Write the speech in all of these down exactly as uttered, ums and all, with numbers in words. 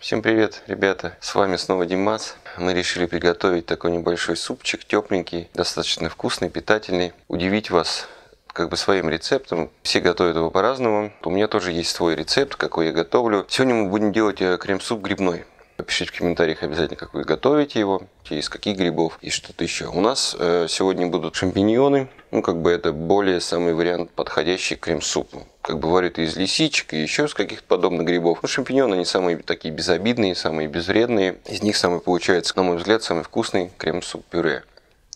Всем привет, ребята! С вами снова Димас. Мы решили приготовить такой небольшой супчик, тепленький, достаточно вкусный, питательный. Удивить вас как бы своим рецептом. Все готовят его по-разному. У меня тоже есть свой рецепт, какой я готовлю. Сегодня мы будем делать крем-суп грибной. Пишите в комментариях обязательно, как вы готовите его, из каких грибов и что-то еще. У нас э, сегодня будут шампиньоны. Ну, как бы это более самый вариант, подходящий к крем-супу. Как бывает, из лисичек и еще из каких-то подобных грибов. Ну, шампиньоны, они самые такие безобидные, самые безвредные. Из них самый получается, на мой взгляд, самый вкусный крем-суп-пюре.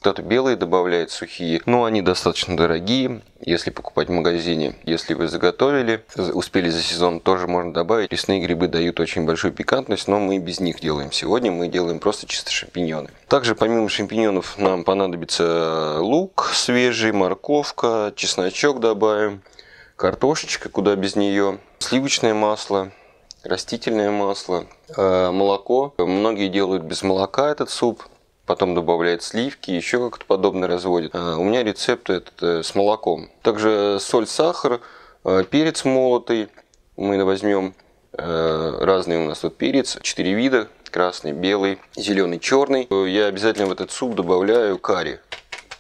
Кто-то белые добавляет, сухие, но они достаточно дорогие, если покупать в магазине. Если вы заготовили, успели за сезон, тоже можно добавить. Лесные грибы дают очень большую пикантность, но мы без них делаем. Сегодня мы делаем просто чисто шампиньоны. Также помимо шампиньонов нам понадобится лук свежий, морковка, чесночок добавим, картошечка, куда без нее, сливочное масло, растительное масло, молоко. Многие делают без молока этот суп. Потом добавляет сливки, еще как-то подобное разводит. А, у меня рецепт этот, э, с молоком. Также соль, сахар, э, перец молотый. Мы возьмем э, разные у нас тут перец. Четыре вида. Красный, белый, зеленый, черный. Я обязательно в этот суп добавляю карри.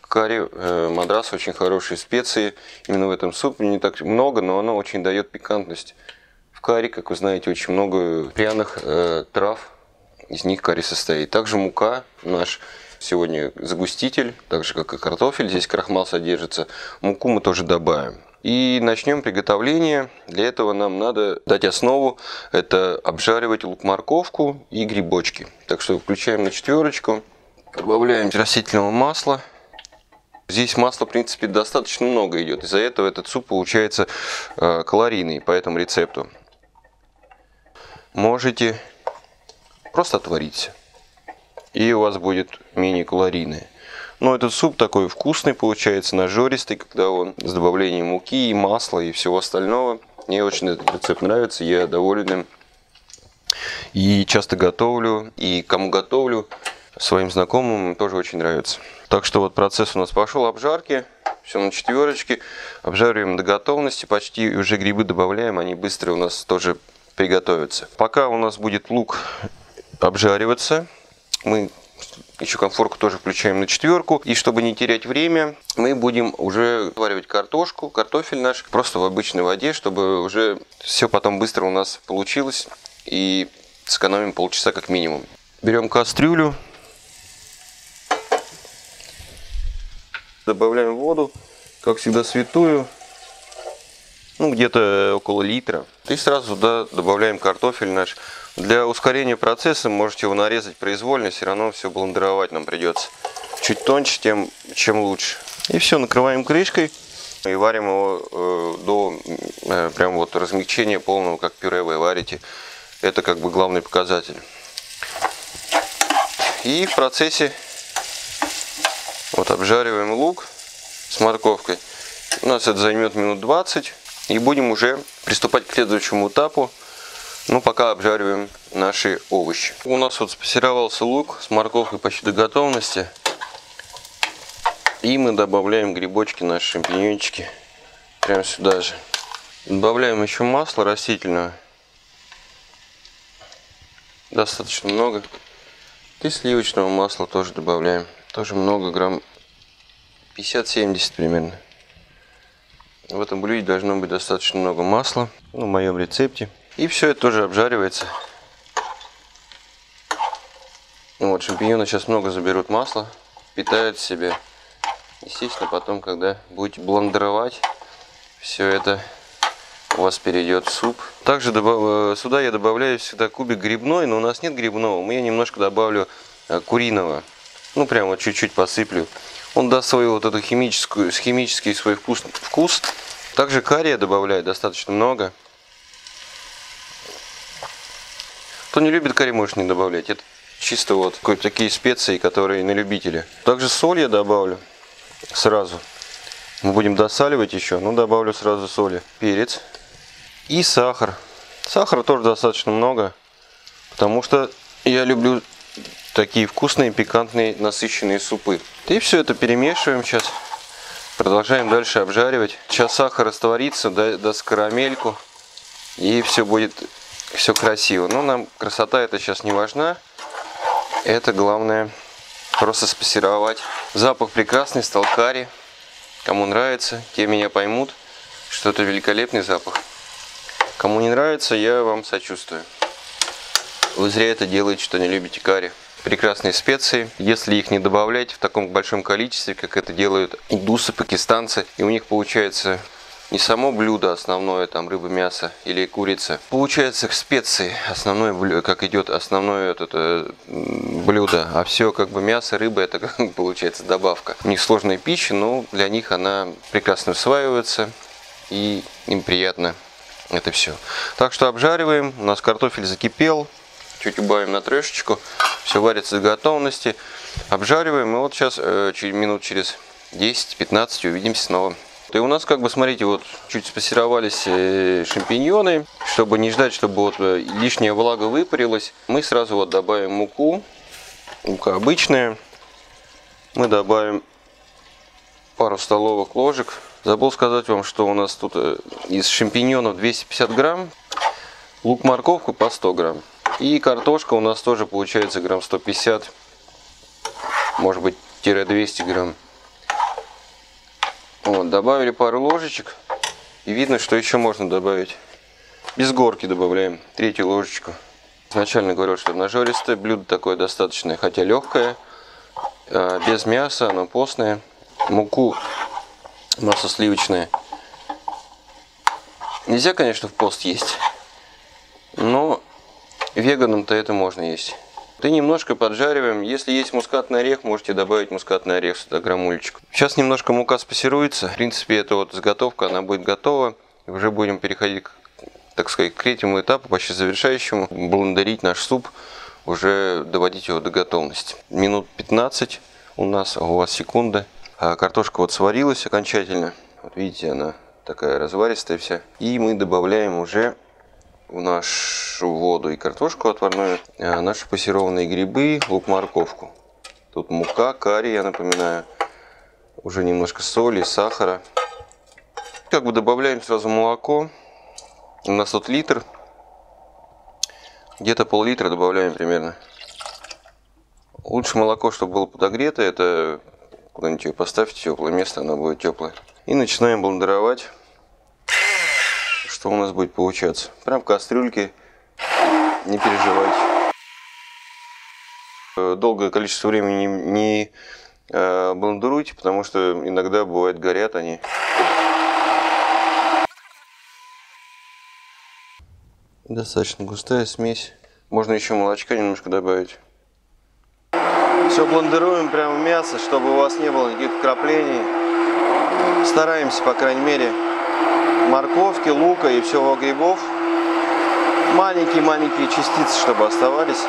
Карри э, мадрас, очень хорошие специи. Именно в этом супе не так много, но оно очень дает пикантность. В карри, как вы знаете, очень много пряных э, трав. Из них карри состоит. Также мука, наш сегодня загуститель, так же как и картофель, здесь крахмал содержится. Муку мы тоже добавим. И начнем приготовление. Для этого нам надо дать основу. Это обжаривать лук-морковку и грибочки. Так что включаем на четверочку. Добавляем растительного масла. Здесь масла, в принципе, достаточно много идет. Из-за этого этот суп получается калорийный по этому рецепту. Можете просто отварите, и у вас будет менее калорийное. Но этот суп такой вкусный получается, нажористый, когда он с добавлением муки и масла и всего остального. Мне очень этот рецепт нравится, я доволен им. И часто готовлю, и кому готовлю, своим знакомым тоже очень нравится. Так что вот процесс у нас пошел обжарки. Все на четверочке. Обжариваем до готовности, почти уже грибы добавляем, они быстро у нас тоже приготовятся. Пока у нас будет лук обжариваться, мы еще конфорку тоже включаем на четверку, и чтобы не терять время, мы будем уже варивать картошку, картофель наш просто в обычной воде, чтобы уже все потом быстро у нас получилось, и сэкономим полчаса как минимум. Берем кастрюлю, добавляем воду, как всегда святую, ну где-то около литра, и сразу туда добавляем картофель наш. Для ускорения процесса можете его нарезать произвольно, все равно все блендировать нам придется. Чуть тоньше, тем чем лучше. И все, накрываем крышкой и варим его э, до э, прям вот размягчения полного, как пюре вы варите. Это как бы главный показатель. И в процессе вот обжариваем лук с морковкой. У нас это займет минут двадцать, и будем уже приступать к следующему этапу. Ну, пока обжариваем наши овощи. У нас вот спассеровался лук с морковкой почти до готовности. И мы добавляем грибочки, наши шампиньончики. Прямо сюда же. Добавляем еще масло растительного. Достаточно много. И сливочного масла тоже добавляем. Тоже много, грамм пятьдесят-семьдесят примерно. В этом блюде должно быть достаточно много масла. Ну, в моем рецепте. И все это тоже обжаривается. Вот, шампиньоны сейчас много заберут масла, питают себя. Естественно, потом, когда будете блендировать, все это у вас перейдет в суп. Также добав... сюда я добавляю всегда кубик грибной, но у нас нет грибного. Я немножко добавлю куриного. Ну, прямо чуть-чуть посыплю. Он даст свою вот эту химическую, химический свой вкус. вкус. Также карри я добавляю достаточно много. Кто не любит карри, можешь не добавлять. Это чисто вот такие специи, которые на любителя. Также соль я добавлю сразу. Мы будем досаливать еще, но добавлю сразу соли. Перец и сахар. Сахара тоже достаточно много, потому что я люблю такие вкусные, пикантные, насыщенные супы. И все это перемешиваем сейчас. Продолжаем дальше обжаривать. Сейчас сахар растворится, даст карамельку, и все будет все красиво. Но нам красота это сейчас не важна. Это главное просто спассеровать. Запах прекрасный, стал карри. Кому нравится, те меня поймут, что это великолепный запах. Кому не нравится, я вам сочувствую. Вы зря это делаете, что не любите карри. Прекрасные специи, если их не добавлять в таком большом количестве, как это делают индусы, пакистанцы, и у них получается не само блюдо основное, там рыба, мясо или курица, получается специи основное блюдо, как идет основное это, это блюдо, а все как бы мясо, рыба это как получается добавка. У них сложная пища, но для них она прекрасно усваивается и им приятно это все. Так что обжариваем. У нас картофель закипел. Чуть убавим на трешечку, все варится до готовности, обжариваем, и вот сейчас э, минут через десять-пятнадцать увидимся снова. И у нас, как бы, смотрите, вот чуть спассеровались э, шампиньоны, чтобы не ждать, чтобы вот э, лишняя влага выпарилась, мы сразу вот добавим муку, мука обычная, мы добавим пару столовых ложек. Забыл сказать вам, что у нас тут э, из шампиньонов двести пятьдесят грамм, лук-морковку по сто грамм. И картошка у нас тоже получается грамм сто пятьдесят, может быть, двести грамм. Вот, добавили пару ложечек. И видно, что еще можно добавить. Без горки добавляем третью ложечку. Изначально говорил, что нажористое блюдо такое достаточное, хотя легкое. Без мяса, оно постное. Муку, масло сливочное. Нельзя, конечно, в пост есть, но... веганам-то это можно есть. И немножко поджариваем. Если есть мускатный орех, можете добавить мускатный орех сюда, граммульчик. Сейчас немножко мука спассируется. В принципе, это вот заготовка, она будет готова. И уже будем переходить, так сказать, к третьему этапу, почти завершающему. Блендерить наш суп, уже доводить его до готовности. Минут пятнадцать у нас, у вас секунда. А картошка вот сварилась окончательно. Вот видите, она такая разваристая вся. И мы добавляем уже... в нашу воду и картошку отварную, а наши пассерованные грибы, лук-морковку. Тут мука, карри, я напоминаю, уже немножко соли, сахара. Как бы добавляем сразу молоко. У нас тут литр. Где-то пол-литра добавляем примерно. Лучше молоко, чтобы было подогрето, это куда-нибудь ее поставьте в теплое место, оно будет теплое. И начинаем блендеровать. Что у нас будет получаться. Прям в кастрюльке, не переживайте. Долгое количество времени не блендируйте, потому что иногда бывает горят они. Достаточно густая смесь. Можно еще молочка немножко добавить. Все блендируем прямо в мясо, чтобы у вас не было никаких вкраплений. Стараемся, по крайней мере. Морковки, лука и всего грибов. Маленькие-маленькие частицы, чтобы оставались.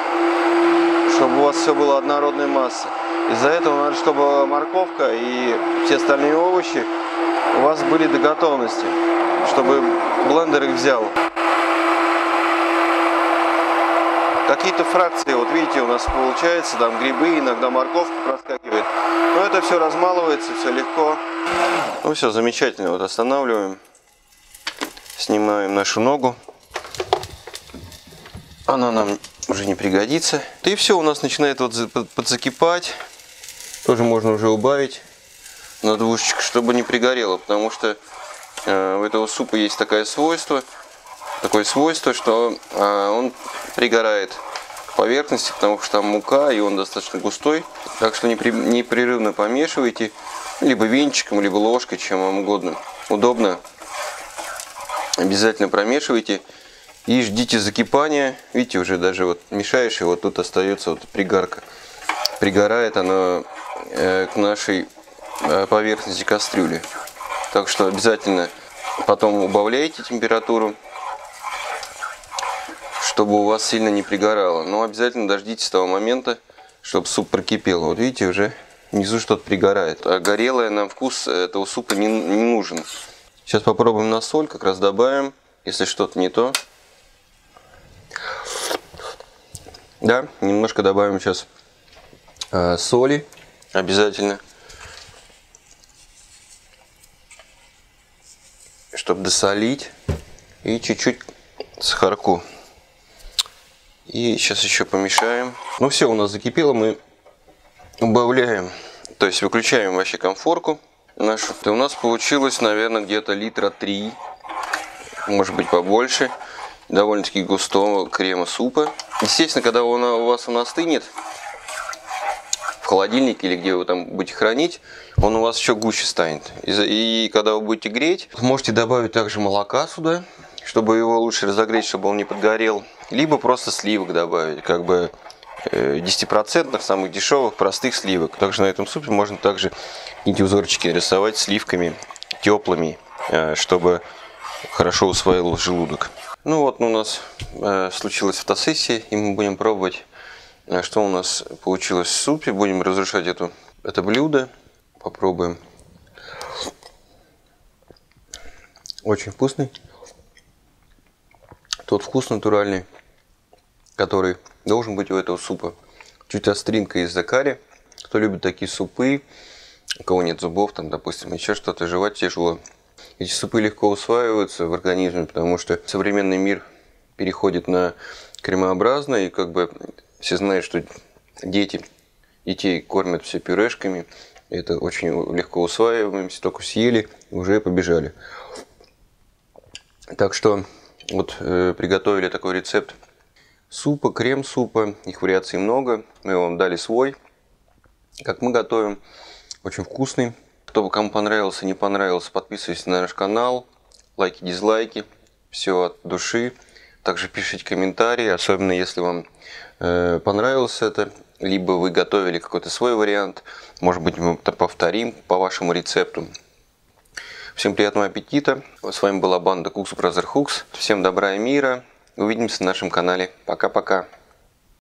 Чтобы у вас все было однородной массы. Из-за этого надо, чтобы морковка и все остальные овощи у вас были до готовности. Чтобы блендер их взял. Какие-то фракции, вот видите, у нас получается, там грибы, иногда морковка проскакивает. Но это все размалывается, все легко. Ну все, замечательно, вот останавливаем. Снимаем нашу ногу. Она нам уже не пригодится. И все, у нас начинает вот подзакипать. Тоже можно уже убавить на двушечку, чтобы не пригорело. Потому что э, у этого супа есть такое свойство, такое свойство, что э, он пригорает к поверхности, потому что там мука, и он достаточно густой. Так что непрерывно помешивайте либо венчиком, либо ложкой, чем вам угодно. Удобно. Обязательно промешивайте и ждите закипания. Видите, уже даже вот мешаешь, и вот тут остается вот пригарка. Пригорает она к нашей поверхности кастрюли. Так что обязательно потом убавляйте температуру, чтобы у вас сильно не пригорало. Но обязательно дождитесь того момента, чтобы суп прокипел. Вот видите, уже внизу что-то пригорает. А горелое нам вкус этого супа не, не нужен. Сейчас попробуем на соль, как раз добавим, если что-то не то. Да, немножко добавим сейчас э, соли, обязательно. Чтобы досолить. И чуть-чуть сахарку. И сейчас еще помешаем. Ну все, у нас закипело, мы убавляем, то есть выключаем вообще конфорку нашу. И у нас получилось, наверное, где-то литра три, может быть побольше, довольно-таки густого крема-супа. Естественно, когда он, у вас он остынет в холодильнике или где вы там будете хранить, он у вас еще гуще станет. И, и когда вы будете греть, можете добавить также молока сюда, чтобы его лучше разогреть, чтобы он не подгорел. Либо просто сливок добавить, как бы десятипроцентных, самых дешевых, простых сливок. Также на этом супе можно также эти узорчики рисовать сливками теплыми, чтобы хорошо усваивал желудок. Ну вот, у нас случилась фотосессия, и мы будем пробовать, что у нас получилось в супе. Будем разрушать эту, это блюдо. Попробуем. Очень вкусный. Тот вкус натуральный, который должен быть у этого супа. Чуть остринка из-за карри. Кто любит такие супы, у кого нет зубов, там, допустим, еще что-то, жевать тяжело. Эти супы легко усваиваются в организме, потому что современный мир переходит на кремообразное, и как бы все знают, что дети, детей кормят все пюрешками. Это очень легко усваиваемся, только съели, уже побежали. Так что вот э, приготовили такой рецепт супа, крем-супа, их вариаций много, мы вам дали свой, как мы готовим, очень вкусный. Кто кому понравился, не понравился, подписывайтесь на наш канал, лайки, дизлайки, все от души. Также пишите комментарии, особенно если вам э, понравилось это, либо вы готовили какой-то свой вариант, может быть мы повторим по вашему рецепту. Всем приятного аппетита. С вами была банда Кукс Бразер Хукс. Всем добра и мира. Увидимся на нашем канале. Пока-пока.